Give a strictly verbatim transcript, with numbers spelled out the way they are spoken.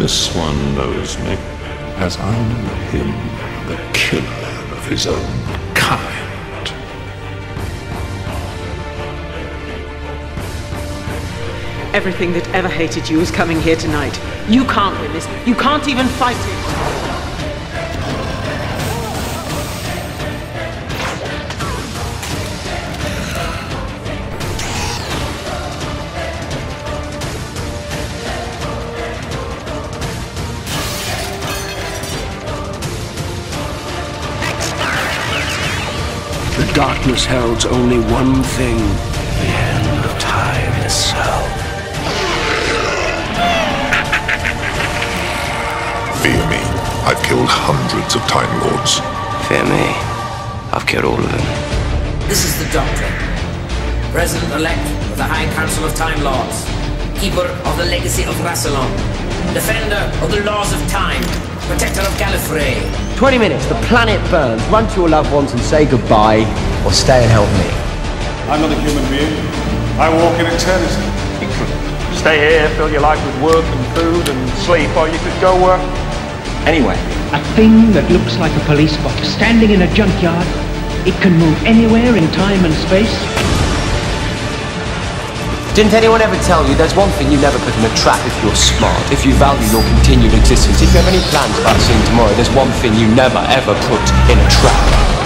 This one knows me as I knew him, the killer of his own kind. Everything that ever hated you is coming here tonight. You can't win this. You can't even fight it. The darkness holds only one thing, the hand of time itself. Fear me, I've killed hundreds of Time Lords. Fear me, I've killed all of them. This is the Doctor, President-elect of the High Council of Time Lords, Keeper of the Legacy of Rassilon, Defender of the Laws of Time, Protector of Gallifrey. Twenty minutes, the planet burns. Run to your loved ones and say goodbye, or stay and help me. I'm not a human being. I walk in eternity. You could stay here, fill your life with work and food and sleep, or you could go work anywhere. A thing that looks like a police box standing in a junkyard. It can move anywhere in time and space. Didn't anyone ever tell you there's one thing you never put in a trap if you're smart, if you value your continued existence, if you have any plans about seeing tomorrow, there's one thing you never ever put in a trap.